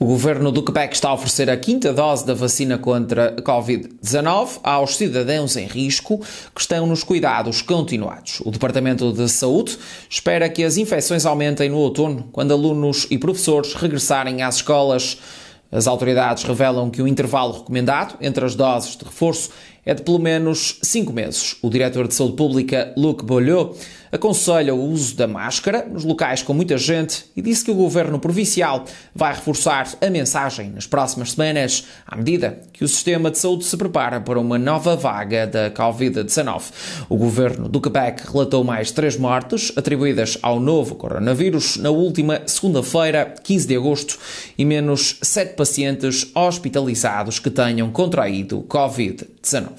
O governo do Quebec está a oferecer a quinta dose da vacina contra a Covid-19 aos cidadãos em risco que estão nos cuidados continuados. O Departamento de Saúde espera que as infecções aumentem no outono, quando alunos e professores regressarem às escolas. As autoridades revelam que o intervalo recomendado entre as doses de reforço é de pelo menos 5 meses. O diretor de Saúde Pública, Luc Beaulieu, aconselha o uso da máscara nos locais com muita gente e disse que o governo provincial vai reforçar a mensagem nas próximas semanas, à medida que o sistema de saúde se prepara para uma nova vaga da Covid-19. O governo do Quebec relatou mais 3 mortes atribuídas ao novo coronavírus na última segunda-feira, 15 de agosto, e menos 7 pacientes hospitalizados que tenham contraído Covid-19.